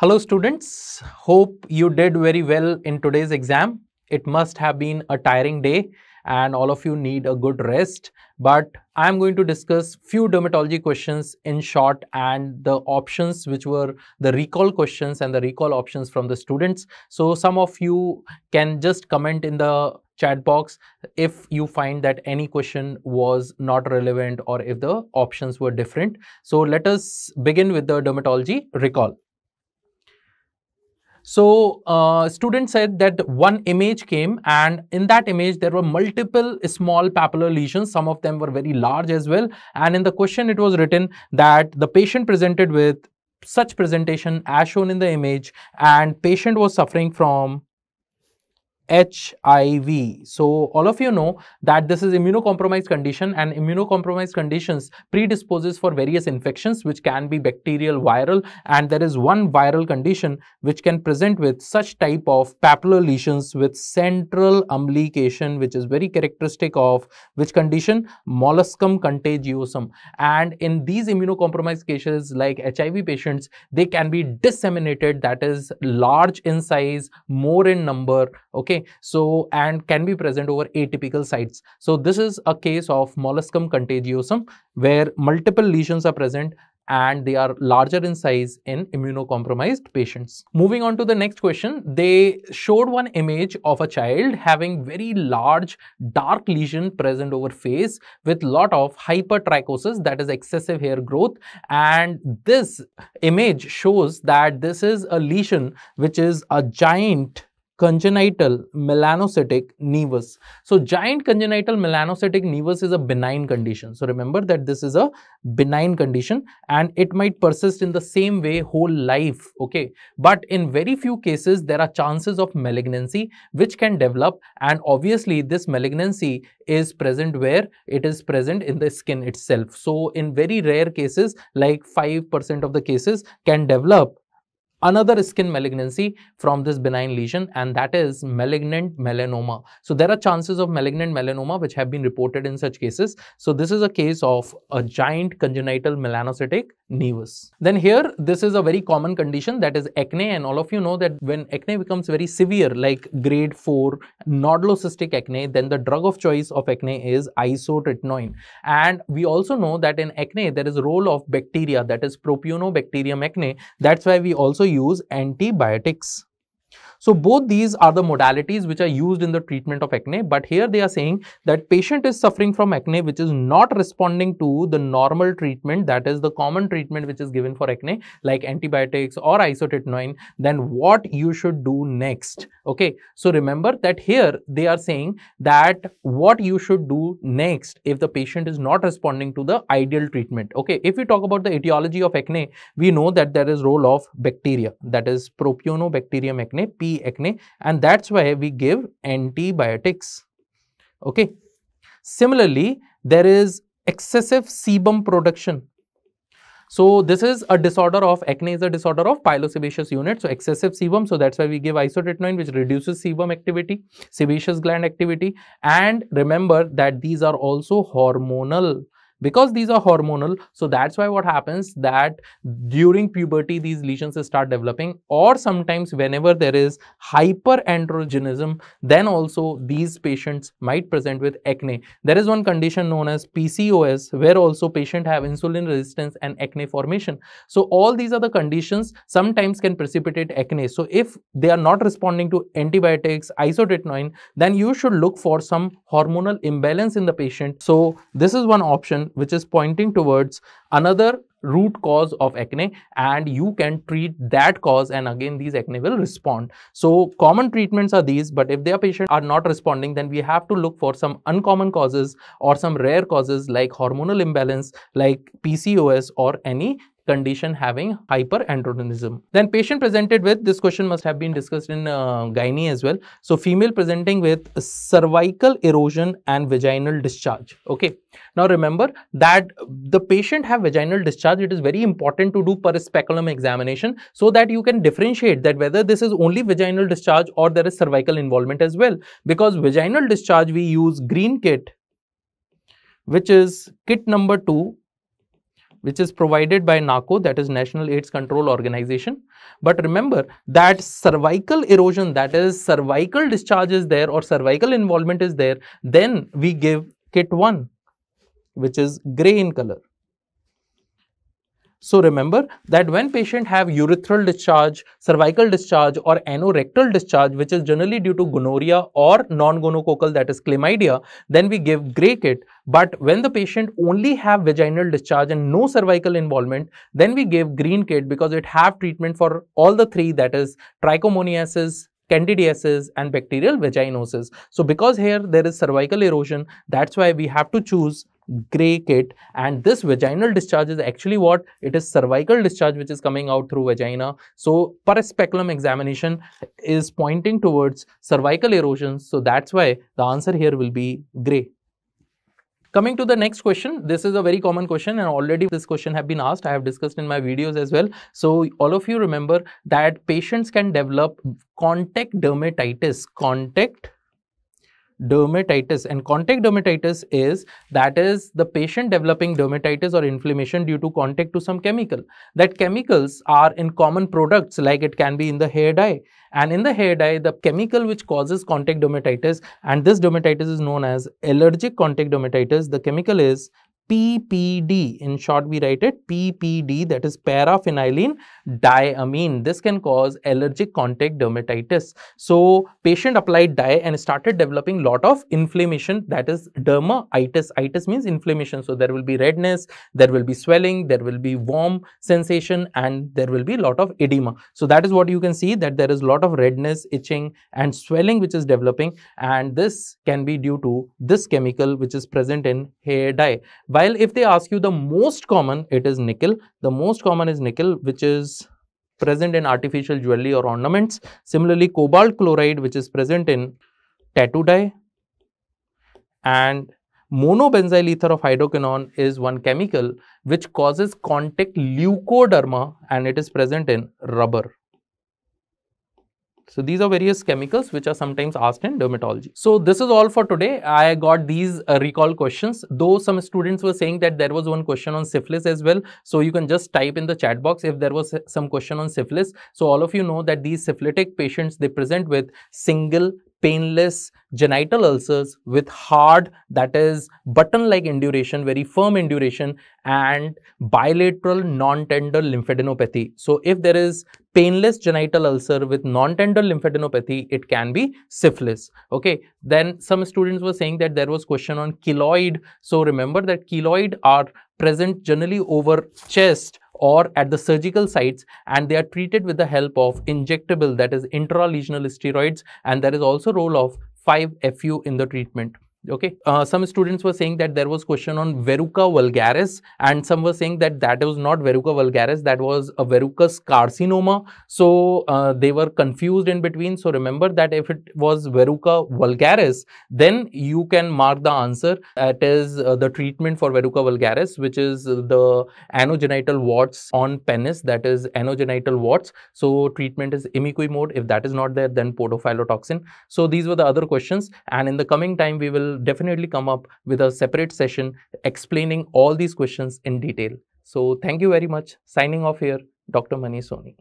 Hello students, hope you did very well in today's exam. It must have been a tiring day and all of you need a good rest, but I'm going to discuss few dermatology questions in short and the options which were the recall questions and the recall options from the students. So some of you can just comment in the chat box if you find that any question was not relevant or if the options were different. So let us begin with the dermatology recall. So student said that one image came and in that image there were multiple small papillary lesions. Some of them were very large as well, and in the question it was written that the patient presented with such presentation as shown in the image and patient was suffering from HIV. So all of you know that this is immunocompromised condition, and immunocompromised conditions predisposes for various infections which can be bacterial, viral, and there is one viral condition which can present with such type of papillary lesions with central umbilication, which is very characteristic of which condition? Molluscum contagiosum. And in these immunocompromised cases like HIV patients, they can be disseminated, that is large in size, more in number, okay, so and can be present over atypical sites. So this is a case of molluscum contagiosum where multiple lesions are present and they are larger in size in immunocompromised patients. Moving on to the next question, they showed one image of a child having very large dark lesion present over face with lot of hypertrichosis, that is excessive hair growth, and this image shows that this is a lesion which is a giant congenital melanocytic nevus. So giant congenital melanocytic nevus is a benign condition. So remember that this is a benign condition and it might persist in the same way whole life, okay, but in very few cases there are chances of malignancy which can develop, and obviously this malignancy is present where it is present in the skin itself. So in very rare cases, like 5% of the cases, can develop another skin malignancy from this benign lesion, and that is malignant melanoma. So there are chances of malignant melanoma which have been reported in such cases. So this is a case of a giant congenital melanocytic nevus. Then here, this is a very common condition, that is acne, and all of you know that when acne becomes very severe like grade 4 nodulocystic acne, then the drug of choice of acne is isotretinoin. And we also know that in acne there is a role of bacteria, that is Propionibacterium acne. That's why we also use antibiotics. So both these are the modalities which are used in the treatment of acne, but here they are saying that patient is suffering from acne which is not responding to the normal treatment, that is the common treatment which is given for acne like antibiotics or isotretinoin, then what you should do next, okay. So remember that here they are saying that what you should do next if the patient is not responding to the ideal treatment, okay. If we talk about the etiology of acne, we know that there is role of bacteria, that is Propionibacterium acne, acne, and that's why we give antibiotics, okay. Similarly, there is excessive sebum production. So this is a disorder of acne, is a disorder of pilosebaceous unit. So excessive sebum, so that's why we give isotretinoin which reduces sebum activity, sebaceous gland activity, and remember that these are also hormonal. Because these are hormonal, so that's why what happens that during puberty these lesions start developing, or sometimes whenever there is hyperandrogenism, then also these patients might present with acne. There is one condition known as PCOS where also patients have insulin resistance and acne formation. So all these are the conditions sometimes can precipitate acne. So if they are not responding to antibiotics, isotretinoin, then you should look for some hormonal imbalance in the patient. So this is one option which is pointing towards another root cause of acne, and you can treat that cause, and again these acne will respond. So common treatments are these, but if their patients are not responding, then we have to look for some uncommon causes or some rare causes like hormonal imbalance, like PCOS or any condition having hyperandrogenism. Then patient presented with, this question must have been discussed in gynae as well. So female presenting with cervical erosion and vaginal discharge, okay. Now remember that the patient have vaginal discharge, it is very important to do per speculum examination so that you can differentiate that whether this is only vaginal discharge or there is cervical involvement as well. Because vaginal discharge we use green kit, which is kit number 2, which is provided by NACO, that is National AIDS Control Organization. But remember that cervical erosion, that is cervical discharge is there or cervical involvement is there, then we give kit 1, which is grey in color. So remember that when patients have urethral discharge, cervical discharge or anorectal discharge, which is generally due to gonorrhea or non-gonococcal, that is chlamydia, then we give grey kit. But when the patient only have vaginal discharge and no cervical involvement, then we give green kit because it have treatment for all the three, that is trichomoniasis, candidiasis and bacterial vaginosis. So because here there is cervical erosion, that's why we have to choose grey kit, and this vaginal discharge is actually what? It is cervical discharge which is coming out through vagina. So per speculum examination is pointing towards cervical erosion. So that's why the answer here will be grey. Coming to the next question, this is a very common question and already this question have been asked. I have discussed in my videos as well. So all of you remember that patients can develop contact dermatitis, and contact dermatitis is, that is the patient developing dermatitis or inflammation due to contact to some chemical. That chemicals are in common products, like it can be in the hair dye, and in the hair dye the chemical which causes contact dermatitis, and this dermatitis is known as allergic contact dermatitis. The chemical is PPD, in short we write it PPD, that is para phenylene diamine. This can cause allergic contact dermatitis. So patient applied dye and started developing lot of inflammation, that is dermatitis. Itis means inflammation. So there will be redness, there will be swelling, there will be warm sensation, and there will be lot of edema. So that is what you can see, that there is lot of redness, itching and swelling which is developing, and this can be due to this chemical which is present in hair dye. While if they ask you the most common, it is nickel. The most common is nickel, which is present in artificial jewelry or ornaments. Similarly, cobalt chloride, which is present in tattoo dye, and monobenzyl ether of hydroquinone is one chemical which causes contact leukoderma, and it is present in rubber. So these are various chemicals which are sometimes asked in dermatology. So this is all for today. I got these recall questions, though some students were saying that there was one question on syphilis as well. So you can just type in the chat box if there was some question on syphilis. So all of you know that these syphilitic patients, they present with single painless genital ulcers with hard, that is button-like induration, very firm induration, and bilateral non-tender lymphadenopathy. So if there is painless genital ulcer with non-tender lymphadenopathy, it can be syphilis. Okay. Then some students were saying that there was question on keloid. So remember that keloid are present generally over chest or at the surgical sites, and they are treated with the help of injectable, that is intralesional steroids, and there is also role of 5-FU in the treatment. Okay. Some students were saying that there was question on verruca vulgaris, and some were saying that that was not verruca vulgaris, that was a verruca carcinoma. So they were confused in between. So remember that if it was verruca vulgaris, then you can mark the answer. That is the treatment for verruca vulgaris, which is the anogenital warts on penis, that is anogenital warts. So treatment is imiquimod. If that is not there, then podophyllotoxin. So these were the other questions, and in the coming time we will definitely come up with a separate session explaining all these questions in detail. So thank you very much. Signing off here, Dr. Manish Soni.